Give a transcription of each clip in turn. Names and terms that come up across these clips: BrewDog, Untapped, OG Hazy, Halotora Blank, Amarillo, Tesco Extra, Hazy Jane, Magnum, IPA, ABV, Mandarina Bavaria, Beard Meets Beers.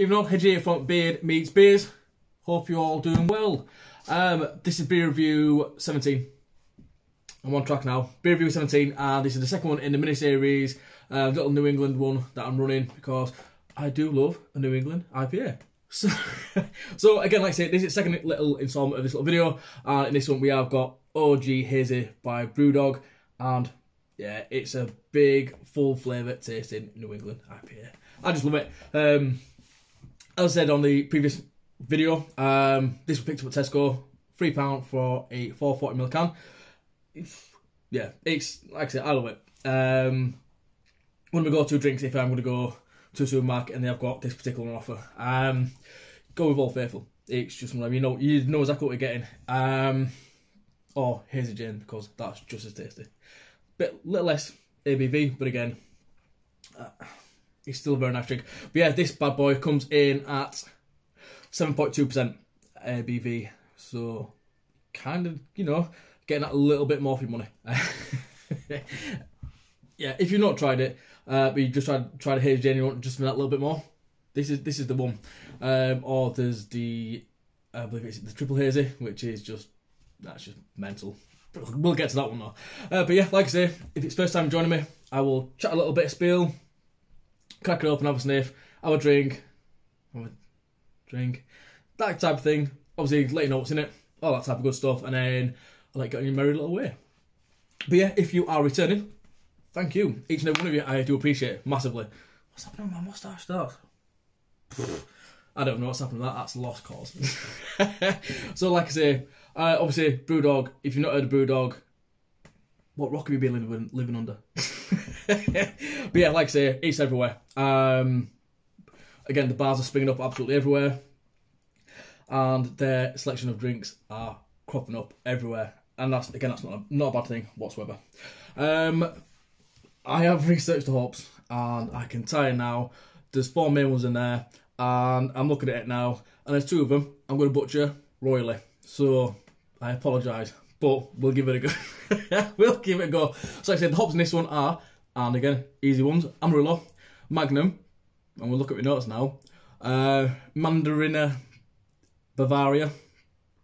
Evening all, Hazy Jane from Beard Meets Beers. Hope you're all doing well. This is beer review 17. I'm on track now. Beer review 17, and this is the second one in the mini series, little New England one that I'm running because I do love a New England IPA. So again, like I say, this is the second little installment of this little video, and in this one we have got OG Hazy by BrewDog, and yeah, it's a big, full flavour tasting New England IPA. I just love it. As I said on the previous video, this was picked up at Tesco, £3 for a 440ml can. Yeah, it's, like I said, I love it. One of my go-to drinks if I'm going to go to a supermarket and they've got this particular offer. Go with Old Faithful. It's just one of them, you know exactly what you're getting. Or Hazy Jane, because that's just as tasty. Bit little less ABV, but again, it's still a very nice drink. But yeah, this bad boy comes in at 7.2% ABV, so kind of, you know, getting that a little bit more for your money. Yeah, if you've not tried it, but you just tried a Hazy Jane, you want just that little bit more. This is the one. Or there's the, I believe it's the Triple Hazy, which is just, that's just mental. We'll get to that one though. But yeah, like I say, if it's first time joining me, I will chat a little bit of spiel, crack it open, have a sniff, have a drink, that type of thing. Obviously, let you know what's in it, all that type of good stuff, and then I'll let you get on your merry little way. But yeah, if you are returning, thank you. Each and every one of you, I do appreciate it massively. What's happening with my moustache, that? I don't know what's happened with that, that's lost cause. So like I say, obviously BrewDog, if you've not heard of BrewDog, what rock have you been living under? But yeah, like I say, it's everywhere. Again, the bars are springing up absolutely everywhere, and their selection of drinks are cropping up everywhere, and that's, again, that's not a bad thing whatsoever. I have researched the hops, and I can tell you now, there's four main ones in there, and I'm looking at it now, and there's two of them I'm going to butcher royally, so I apologise, but we'll give it a go. We'll give it a go. So like I said, the hops in this one are, and again, easy ones, Amarillo, Magnum, and we'll look at my notes now, Mandarina Bavaria,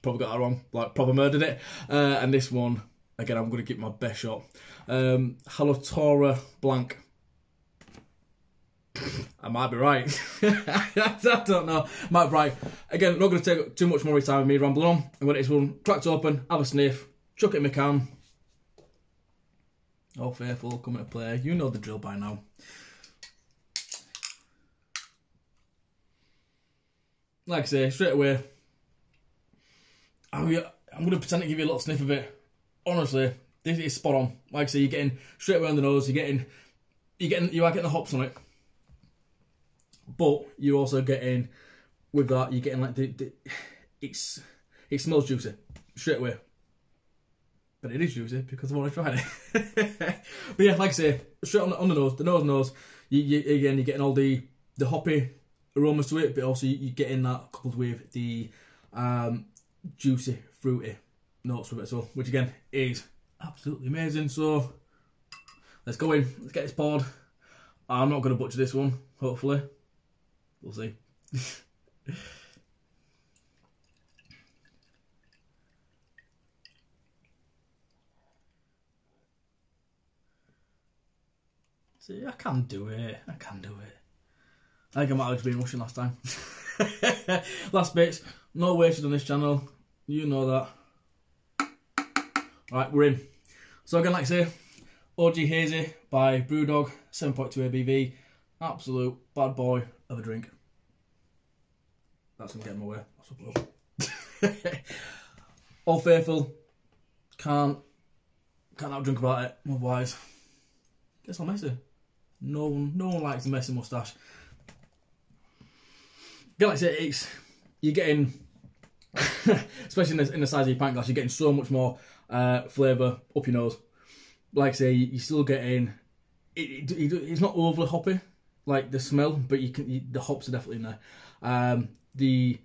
probably got that wrong, like proper murdered it, and this one, again, I'm going to give my best shot, Halotora Blank. I might be right. I don't know. Might be right. Again, not going to take too much more time with me rambling on. I'm going to get this one cracked open, have a sniff, chuck it in my can. Oh, Faithful, coming to play. You know the drill by now. Like I say, straight away, I'm going to pretend to give you a little sniff of it. Honestly, this is spot on. Like I say, you're getting straight away on the nose. You are getting the hops on it. But you're also getting, with that, you're getting like it smells juicy straight away. But it is juicy because I've already tried it. But yeah, like I say, straight on the nose, you're getting all the hoppy aromas to it, but also you're getting that coupled with the juicy, fruity notes with it as well, which again is absolutely amazing. So let's go in, let's get this poured. I'm not going to butcher this one, hopefully. We'll see. See, I can do it. I can do it. I think I might have just been rushing last time. Last bits. No wasted on this channel. You know that. Right, we're in. So again, like I say, OG Hazy by BrewDog, 7.2 ABV. Absolute bad boy of a drink. That's going to get in my way, I suppose. Old Faithful, can't have a drink about it, otherwise it's not messy. No one likes a messy moustache. Again, like I say, it's, you're getting, especially in the size of your pint glass, you're getting so much more flavour up your nose. Like I say, you're still getting, it's not overly hoppy, like the smell, but the hops are definitely in there. The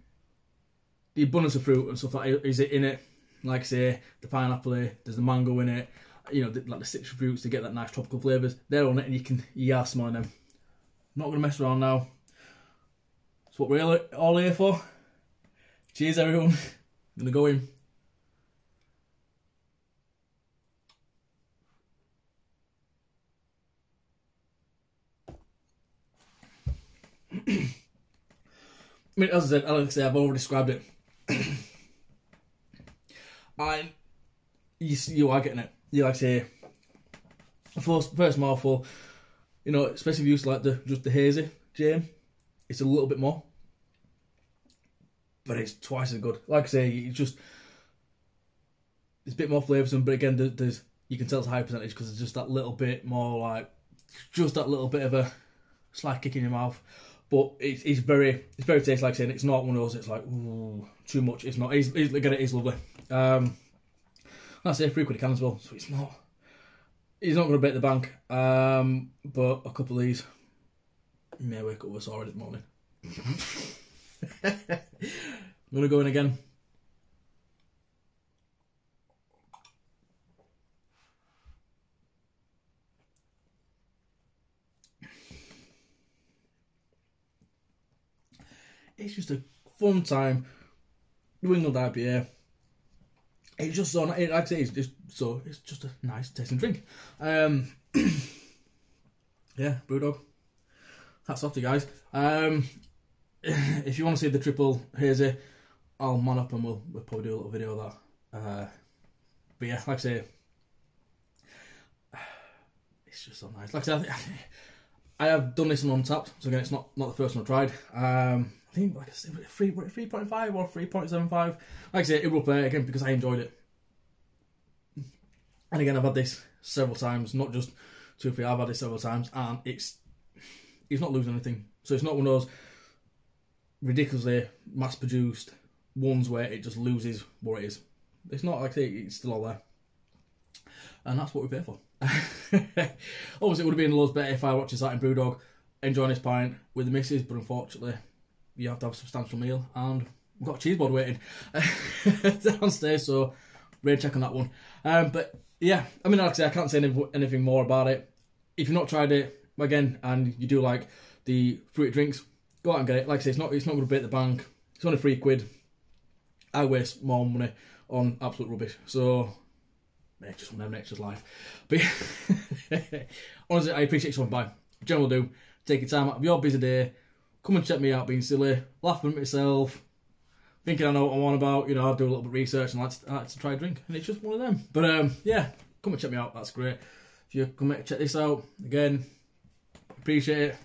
abundance of fruit and stuff like that is in it. Like I say, the pineapple, there's the mango in it. You know, like the citrus fruits, they get that nice tropical flavours. They're on it, and you are smelling them. Not gonna mess around now. That's what we're all here for. Cheers, everyone. I'm gonna go in. I mean, as I said, I've already described it. And you are getting it. You like to say first mouthful, you know, especially if you used to like just the hazy Jane, it's a little bit more, but it's twice as good. Like I say, it's just, it's a bit more flavoursome, but again, there's, you can tell it's a high percentage because it's just that little bit more, like just that little bit of a slight kick in your mouth. But it's very tasty, like I said. It's not one of those. It's like, ooh, too much. It's not. Again, it is lovely. Like I say, £3 a can as well, so it's not. He's not going to break the bank, but a couple of these may wake up with us already this morning. I'm going to go in again. It's just a fun time. New England IPA. It's just so nice. I'd say it's just a nice tasting drink. Yeah, BrewDog. Hats off to you guys. If you want to see the triple hazy, I'll man up and we'll probably do a little video of that. But yeah, like I say, it's just so nice. Like I said, I have done this on Untapped, so again, it's not the first one I've tried. I think, like I said, 3.5 or 3.75. Like I say, it will play again because I enjoyed it. And again, I've had this several times, not just 2 or 3. I've had this several times, and it's not losing anything. So it's not one of those ridiculously mass-produced ones where it just loses what it is. It's not, like I say, it's still all there. And that's what we pay for. Obviously, it would have been loads better if I watched this out in BrewDog, enjoying this pint with the missus, but unfortunately, you have to have a substantial meal, and we've got a cheese board waiting downstairs, so rain check on that one. But yeah, I mean, like I say, I can't say anything more about it. If you've not tried it, again, and you do like the fruity drinks, go out and get it. Like I say, it's not going to break the bank. It's only £3. I waste more money on absolute rubbish, so it's just one of them extras life. But yeah, honestly, I appreciate you stopping by. General do, take your time out of your busy day. Come and check me out being silly, laughing at myself, thinking I know what I'm on about. You know, I do a little bit of research and I like to try a drink, and it's just one of them. But yeah, come and check me out, that's great. If you come and check this out, again, appreciate it.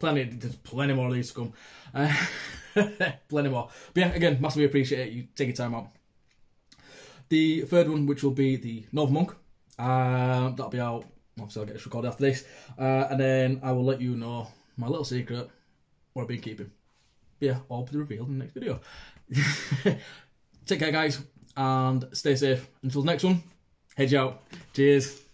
There's plenty more of these to come. Plenty more. But yeah, again, massively appreciate it. You take your time out. The third one, which will be the North Monk, that'll be out. Obviously, I'll get this recorded after this, and then I will let you know my little secret, what I've been keeping. Yeah, all be revealed in the next video. Take care, guys, and stay safe. Until the next one, Hazy out. Cheers.